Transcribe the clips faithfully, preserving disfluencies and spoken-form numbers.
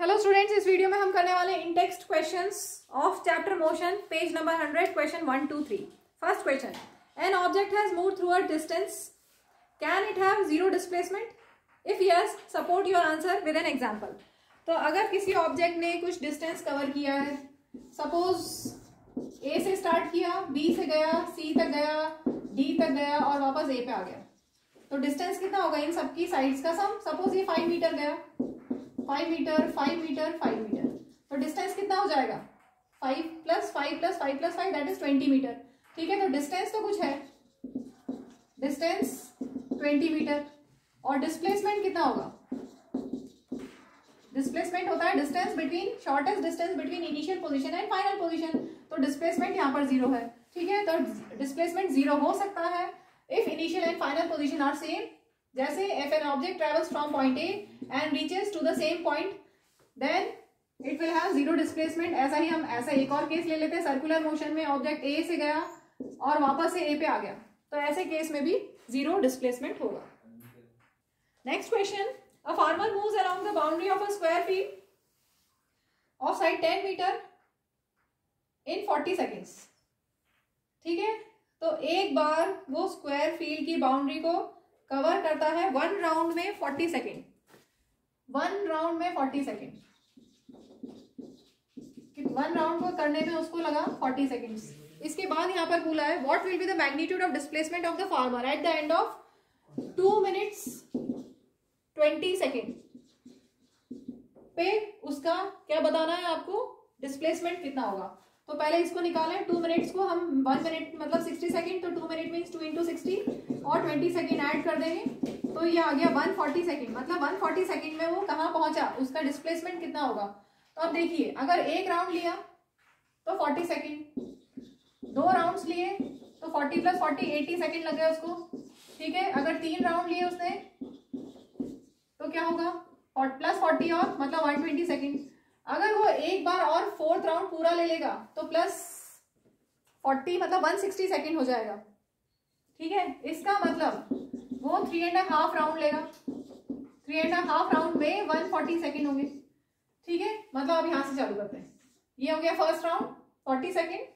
Hello students, इस video में हम करने वाले intext questions of chapter motion page number hundred question one two three. First question, an object has moved through a distance, can it have zero displacement? If yes, support your answer with an example. तो अगर किसी object ने कुछ distance cover किया है, suppose ए से start किया, B से गया, सी तक गया, डी तक गया और वापस ए पे आ गया, तो डिस्टेंस कितना होगा इन सबकी साइड्स का सम. सपोज ये फाइव मीटर गया, five meter five meter five meter, तो डिस्टेंस कितना हो जाएगा? Five plus five plus five plus five, that is twenty meter. ठीक है, तो डिस्टेंस तो कुछ है, डिस्टेंस ट्वेंटी मीटर. और डिस्प्लेसमेंट कितना होगा? डिस्प्लेसमेंट होता है distance between, shortest distance between initial position and final position. तो डिस्प्लेसमेंट यहाँ पर जीरो है. ठीक है, तो डिस्प्लेसमेंट जीरो हो सकता है if initial and final position are same. जैसे if an object travels from point A and reaches to the same point, then it will have zero displacement. ऐसा ही हम ऐसा एक और केस ले लेते हैं. सर्कुलर मोशन में ऑब्जेक्ट ए से गया और वापस से ए पे आ गया, तो ऐसे केस में भी zero displacement होगा. Next question, a farmer moves along the boundary of a square field of side ten meter in forty seconds. ठीक है, तो एक बार वो स्क्वायर फील्ड की बाउंड्री को कवर करता है वन राउंड में फोर्टी सेकेंड. वन राउंड में फोर्टी सेकेंड, वन राउंड को करने में उसको लगा फोर्टी सेकेंड्स. इसके बाद यहाँ पर बोला है what will be the magnitude of displacement of the farmer at the end of two minutes twenty second पे उसका क्या बताना है आपको, डिस्प्लेसमेंट कितना होगा. तो पहले इसको निकालें, टू मिनट्स को हम वन मिनट मतलब सिक्सटी सेकेंड, तो two minute means two into sixty और ट्वेंटी सेकेंड ऐड कर देंगे, तो ये आ गया वन फोर्टी सेकंड. मतलब वन फोर्टी सेकंड में वो कहाँ पहुंचा, उसका डिस्प्लेसमेंट कितना होगा. तो अब देखिए, अगर एक राउंड लिया तो फोर्टी सेकंड, दो राउंड्स लिए तो forty plus forty eighty second लग गया उसको. ठीक है, अगर तीन राउंड लिए उसने तो क्या होगा, प्लस फोर्टी और मतलब वन ट्वेंटी सेकंड. अगर वो एक बार और फोर्थ राउंड पूरा ले लेगा तो प्लस फोर्टी मतलब वन सिक्सटी सेकंड हो जाएगा. ठीक है, इसका मतलब वो थ्री एंड हाफ राउंड लेगा, थ्री एंड हाफ राउंड में वन फोर्टी सेकेंड होंगे. ठीक है, मतलब आप यहाँ से चालू करते हैं. ये हो गया first round forty second,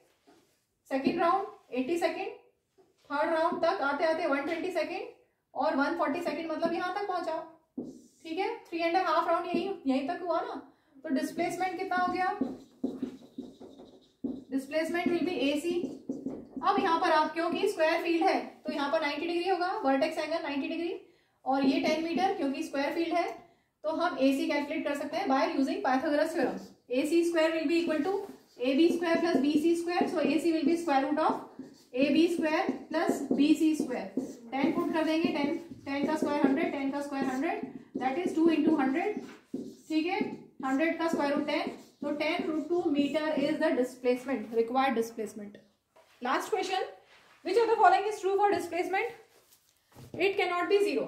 second round eighty second, third round तक आते आते वन ट्वेंटी सेकेंड और वन फोर्टी सेकेंड मतलब यहाँ तक पहुंचा. ठीक है, थ्री एंड हाफ राउंड यही यहीं तक हुआ ना, तो डिस्प्लेसमेंट कितना हो गया, displacement will be A C. अब यहाँ पर आप क्योंकि स्क्वायर फील्ड है तो यहाँ पर नाइंटी डिग्री होगा, वर्टेक्स एंगल नाइंटी डिग्री, और ये टेन मीटर क्योंकि स्क्वायर फील्ड है तो हम ए सी कैलकुलेट कर सकते हैं by using Pythagoras theorem. A C square will be equal to A B square plus B C square, so A C will be square root of A B square plus B C square. Ten put कर देंगे, ten ten का square hundred, ten का square hundred, that is two into hundred. ठीक है, hundred का square root ten, तो ten root two meter is the displacement, required displacement. Last question, which of the following is true for displacement? It cannot be zero.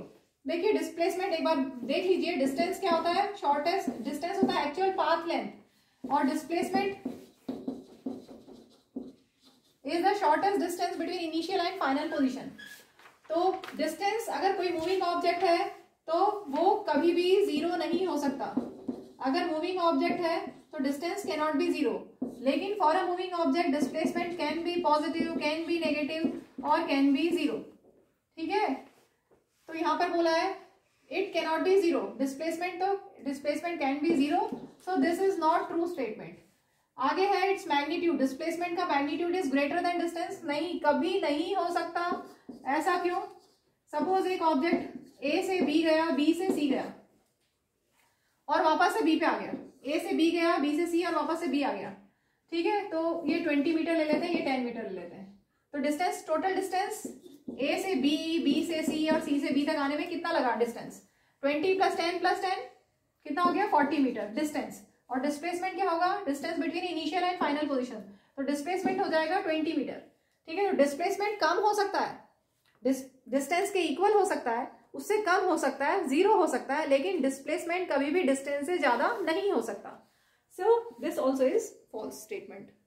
देखिए displacement एक बार देख लीजिए, distance क्या होता है, shortest distance होता है actual path length, और displacement is the shortest distance between initial and final position. तो distance अगर कोई moving object है तो वो कभी भी zero नहीं हो सकता. अगर moving object है तो distance cannot be zero. लेकिन for a moving object displacement can be positive, can be negative और कैन बी जीरो. ठीक है, तो यहाँ पर बोला है it can not be zero displacement, तो displacement can be zero, so this is not true statement. आगे है इट्स मैग्नीट्यूड, डिस्प्लेसमेंट का magnitude is greater than distance, नहीं, कभी नहीं हो सकता. ऐसा क्यों? सपोज एक ऑब्जेक्ट ए से बी गया, बी से सी गया और वापस से बी पे आ गया, ए से बी गया, बी से सी और वापस से बी आ गया. ठीक है, तो ये ट्वेंटी मीटर ले लेते हैं, ये टेन मीटर ले लेते हैं, तो डिस्टेंस, टोटल डिस्टेंस ए से बी, बी से सी और सी से बी तक आने में कितना लगा distance, twenty plus ten plus ten कितना हो गया, फोर्टी मीटर डिस्टेंस. और डिस्प्लेसमेंट क्या होगा, distance between initial and final position, तो डिस्प्लेसमेंट हो जाएगा ट्वेंटी मीटर. ठीक है, तो डिस्प्लेसमेंट कम हो सकता है, डिस्टेंस के इक्वल हो सकता है, उससे कम हो सकता है, जीरो हो सकता है, लेकिन डिस्प्लेसमेंट कभी भी डिस्टेंस से ज्यादा नहीं हो सकता. So this also is false statement.